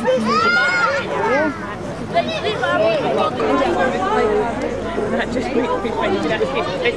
That just makes me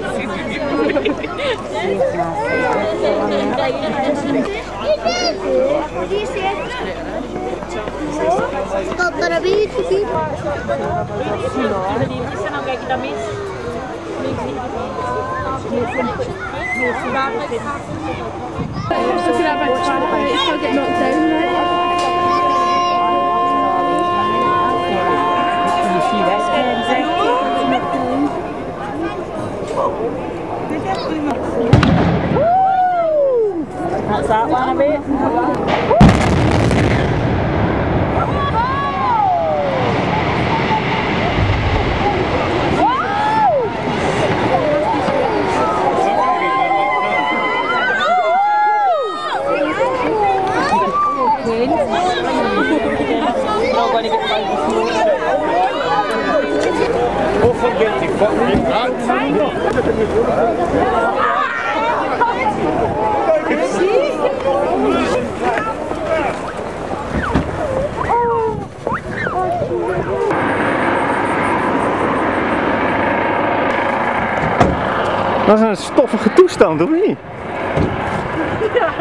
That's that one a bit. Dat is een stoffige toestand, of niet? Ja.